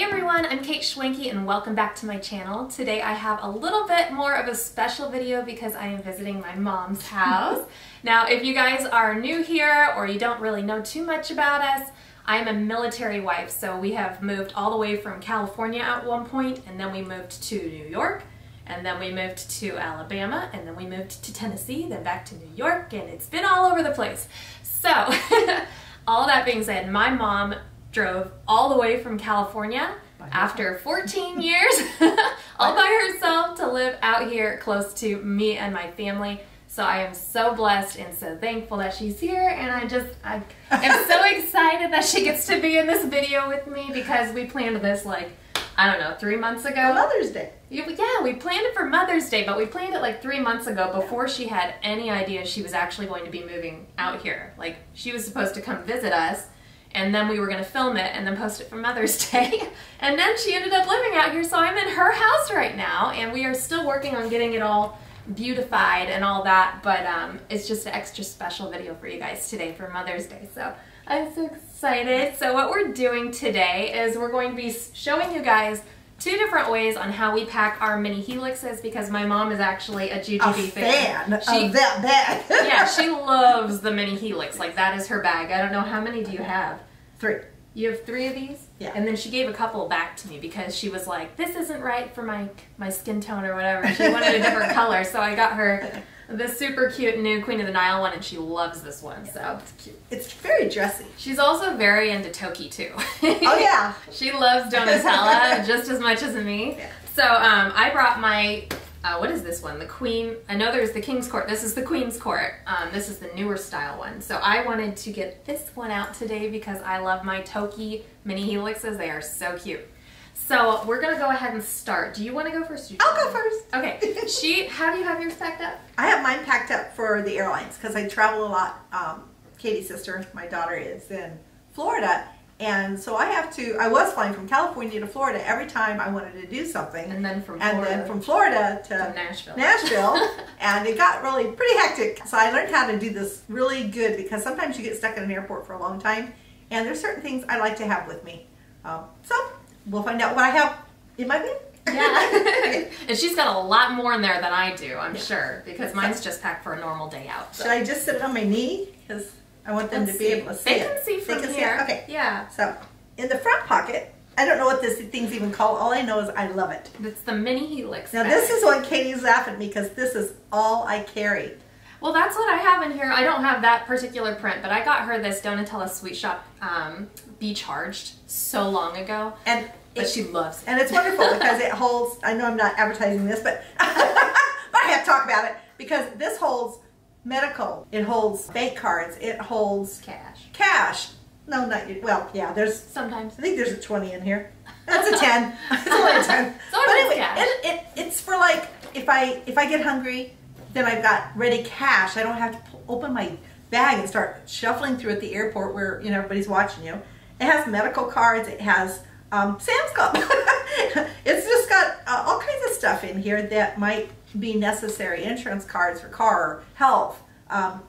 Hey everyone, I'm Kate Schwanke and welcome back to my channel. Today I have a little bit more of a special video because I am visiting my mom's house. Now if you guys are new here or you don't really know too much about us, I'm a military wife, so we have moved all the way from California at one point, and then we moved to New York, and then we moved to Alabama, and then we moved to Tennessee, then back to New York, and it's been all over the place. So all that being said, my mom drove all the way from California after 14 years all by herself to live out here close to me and my family. So I am so blessed and so thankful that she's here, and I am so excited that she gets to be in this video with me because we planned this like, I don't know, 3 months ago? Mother's Day. Yeah, we planned it for Mother's Day, but we planned it like 3 months ago before she had any idea she was actually going to be moving out here. Like, she was supposed to come visit us, and then we were going to film it and then post it for Mother's Day. And then she ended up living out here, so I'm in her house right now, and we are still working on getting it all beautified and all that, but it's just an extra special video for you guys today for Mother's Day, so I'm so excited. So what we're doing today is we're going to be showing you guys two different ways on how we pack our mini helixes because my mom is actually a Ju-Ju-Be fan. She, of that bag. Yeah, she loves the mini helix. Like, that is her bag. I don't know, how many do you have? Three. You have three of these? Yeah. And then she gave a couple back to me because she was like, this isn't right for my skin tone or whatever. She wanted a different color, so I got her this super cute new Queen of the Nile one, and she loves this one, so. It's cute. It's very dressy. She's also very into Toki, too. Oh, yeah. She loves Donatella just as much as me. Yeah. So I brought my, what is this one? The Queen, I know there's the King's Court. This is the Queen's Court. This is the newer style one. So I wanted to get this one out today because I love my Toki mini helixes. They are so cute. So we're going to go ahead and start. Do you want to go first? I'll go first. Okay. How do you have yours packed up? I have mine packed up for the airlines because I travel a lot. Katie's sister, my daughter, is in Florida. And so I was flying from California to Florida every time I wanted to do something. And then from Florida to Nashville. And it got really pretty hectic. So I learned how to do this really good because sometimes you get stuck in an airport for a long time. And there's certain things I like to have with me. So we'll find out what I have in my bag. Yeah. And she's got a lot more in there than I do, I'm sure, because mine's just packed for a normal day out. So. Should I just sit it on my knee? Because I want them to be able to see it. They can see from here. Okay. Yeah. So in the front pocket, I don't know what this thing's even called. All I know is I love it. It's the mini helix. Now this is what Katie's laughing at me because this is all I carry. Well, that's what I have in here. I don't have that particular print, but I got her this Donatella Sweet Shop Be Charged so long ago. But she loves it. And it's wonderful because it holds, I know I'm not advertising this, but, but I have to talk about it because this holds medical, it holds bank cards, it holds cash. No, not you. Well, yeah, there's sometimes. I think there's a 20 in here. That's a 10. It's only a 10. But anyway, it's for like if I get hungry, then I've got ready cash. I don't have to open my bag and start shuffling through at the airport where everybody's watching you. It has medical cards. It has Sam's Club. It's just got all kinds of stuff in here that might be necessary. Insurance cards for car, health,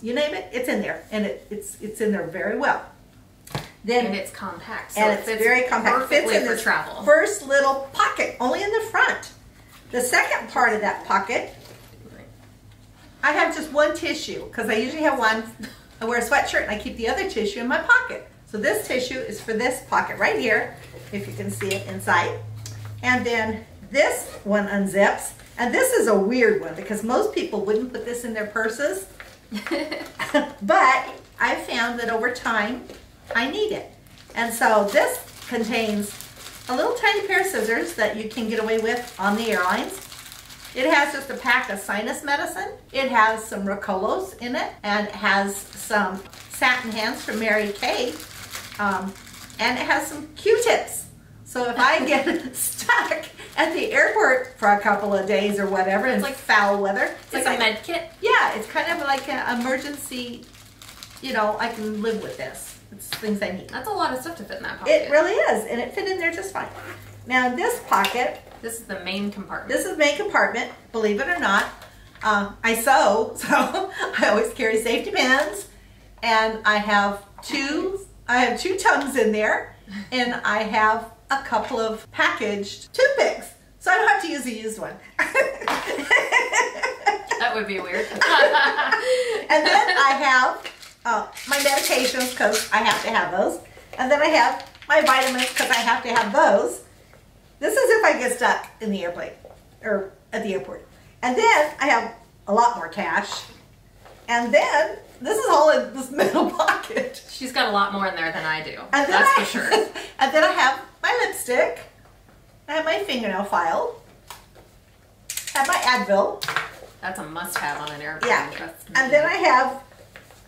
you name it, it's in there, and it's in there very well. And it's compact, so it's very compact. Fits in this travel. First little pocket, only in the front. The second part of that pocket, I have just one tissue because I usually have one. I wear a sweatshirt and I keep the other tissue in my pocket. So this tissue is for this pocket right here, if you can see it inside. And then this one unzips, and this is a weird one because most people wouldn't put this in their purses. But I found that over time I need it. And so this contains a little tiny pair of scissors that you can get away with on the airlines. It has just a pack of sinus medicine. It has some Ricolas in it, and it has some satin hands from Mary Kay, and it has some Q-tips. So if I get stuck at the airport for a couple of days or whatever, it's like foul weather. It's like a med kit. Yeah, it's kind of like an emergency, I can live with this. It's things I need. That's a lot of stuff to fit in that pocket. It really is, and it fit in there just fine. Now in this pocket, this is the main compartment. This is the main compartment, believe it or not. I sew, so I always carry safety pins, and I have two tongues in there, and I have a couple of packaged toothpicks, so I don't have to use a used one. That would be weird. And then I have my medications, because I have to have those. And then I have my vitamins, because I have to have those. This is if I get stuck in the airplane or at the airport. And then I have a lot more cash. And then this is all in this middle pocket. She's got a lot more in there than I do. And that's for sure. And then I have my lipstick. I have my fingernail file. I have my Advil. That's a must-have on an airplane. Yeah. And then I have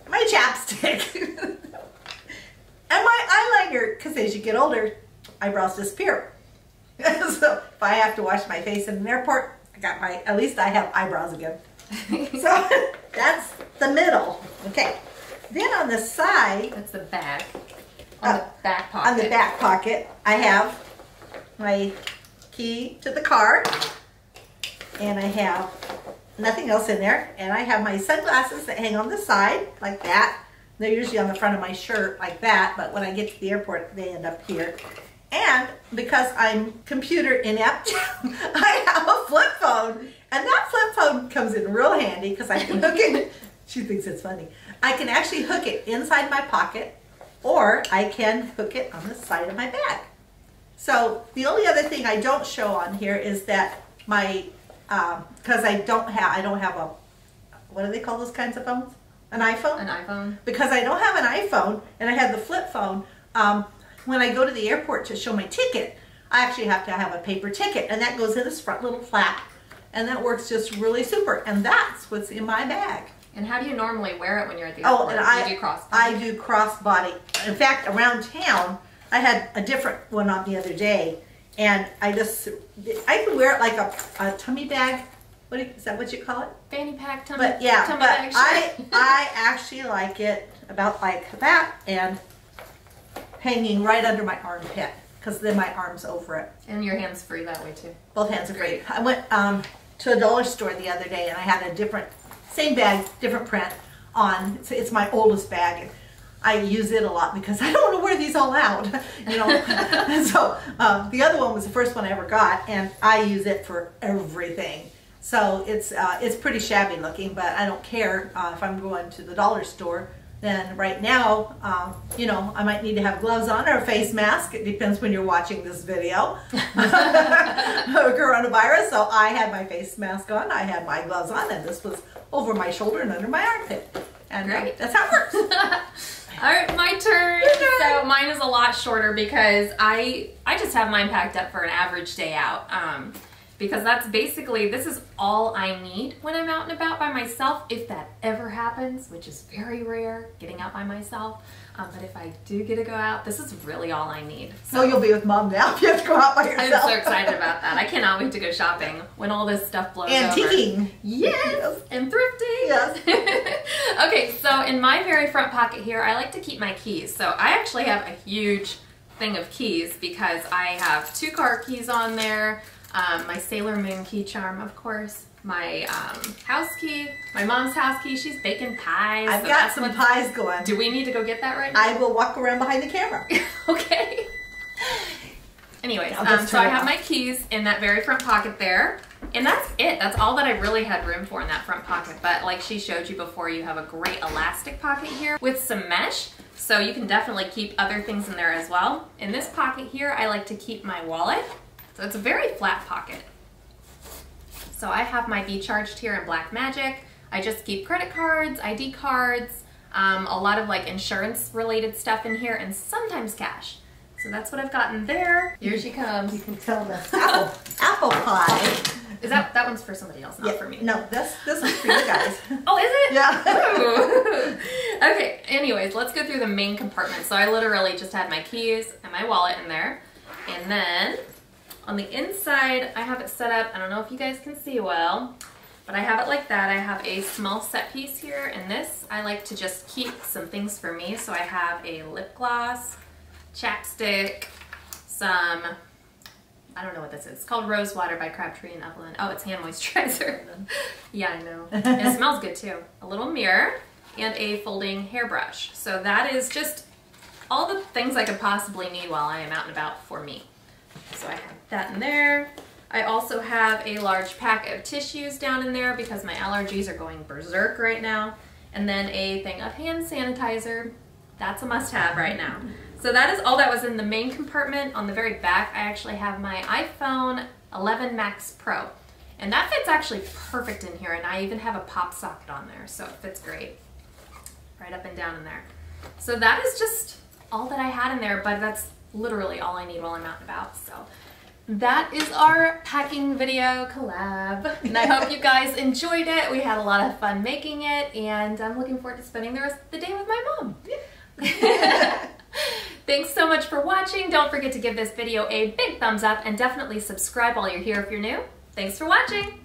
my chapstick. And my eyeliner, because as you get older, eyebrows disappear. So if I have to wash my face in an airport, I got my, at least I have eyebrows again. So that's the middle. Okay. Then on the side. That's the back. On the back pocket. On the back pocket, I have my key to the car. And I have nothing else in there. And I have my sunglasses that hang on the side like that. They're usually on the front of my shirt like that, but when I get to the airport, they end up here. And because I'm computer inept, I have a flip phone. And that flip phone comes in real handy because I can hook it. She thinks it's funny. I can actually hook it inside my pocket, or I can hook it on the side of my bag. So the only other thing I don't show on here is that my because I don't have a, what do they call those kinds of phones? An iPhone? An iPhone. Because I don't have an iPhone and I have the flip phone, when I go to the airport to show my ticket, I actually have to have a paper ticket, and that goes in this front little flap, and that works just really super, and that's what's in my bag. And how do you normally wear it when you're at the airport? Oh, and do you crossbody? I do crossbody. In fact, around town, I had a different one on the other day. And I can wear it like a tummy bag. What is that? What you call it? Fanny pack, tummy. But yeah, tummy bag. I actually like it about like that and hanging right under my armpit, because then my arm's over it. And your hands free that way too. Both hands are free. I went to a dollar store the other day and I had a same bag, different print on. So it's my oldest bag. And I use it a lot because I don't want to wear these all out, you know. So the other one was the first one I ever got, and I use it for everything. So it's pretty shabby looking, but I don't care if I'm going to the dollar store. Then right now, you know, I might need to have gloves on or a face mask. It depends when you're watching this video. Coronavirus. So I had my face mask on, I had my gloves on, and this was over my shoulder and under my armpit. And great. That's how it works. All right, my turn. So mine is a lot shorter because I just have mine packed up for an average day out, because that's basically, this is all I need when I'm out and about by myself, if that ever happens, which is very rare, getting out by myself. But if I do get to go out, this is really all I need. So you'll be with Mom now if you have to go out by yourself. I'm so excited about that. I cannot wait to go shopping when all this stuff blows over. Antiquing. Yes. And thrifting. Yes. Okay, so in my very front pocket here, I like to keep my keys. So I actually have a huge thing of keys because I have 2 car keys on there, my Sailor Moon key charm, of course, my house key, my mom's house key. She's baking pies. I've got some pies going. Do we need to go get that right now? I will walk around behind the camera. Okay. Anyways, so I have my keys in that very front pocket there. And that's it. That's all that I really had room for in that front pocket. But like she showed you before, you have a great elastic pocket here with some mesh. So you can definitely keep other things in there as well. In this pocket here, I like to keep my wallet. So it's a very flat pocket. So I have my Be Charged here in Black Magic. I just keep credit cards, ID cards, a lot of like insurance related stuff in here, and sometimes cash. So that's what I've gotten there. Here she comes. You can tell the apple pie. Is that one's for somebody else, not for me? No, this one's for you guys. Oh, is it? Yeah. Okay. Anyways, let's go through the main compartment. So I literally just had my keys and my wallet in there, and then on the inside, I have it set up. I don't know if you guys can see well, but I have it like that. I have a small set piece here, and this I like to just keep some things for me. So I have a lip gloss, chapstick, some, I don't know what this is. It's called Rosewater by Crabtree and Evelyn. Oh, it's hand moisturizer. Yeah, I know. And it smells good too. A little mirror and a folding hairbrush. So that is just all the things I could possibly need while I am out and about for me. So I have that in there. I also have a large pack of tissues down in there because my allergies are going berserk right now. And then a thing of hand sanitizer. That's a must-have right now. So that is all that was in the main compartment. On the very back, I actually have my iPhone 11 Max Pro. And that fits actually perfect in here, and I even have a pop socket on there, so it fits great. Right up and down in there. So that is just all that I had in there, but that's literally all I need while I'm out and about. So that is our packing video collab, and I hope you guys enjoyed it. We had a lot of fun making it, and I'm looking forward to spending the rest of the day with my mom. Yeah. Thanks so much for watching. Don't forget to give this video a big thumbs up and definitely subscribe while you're here if you're new. Thanks for watching.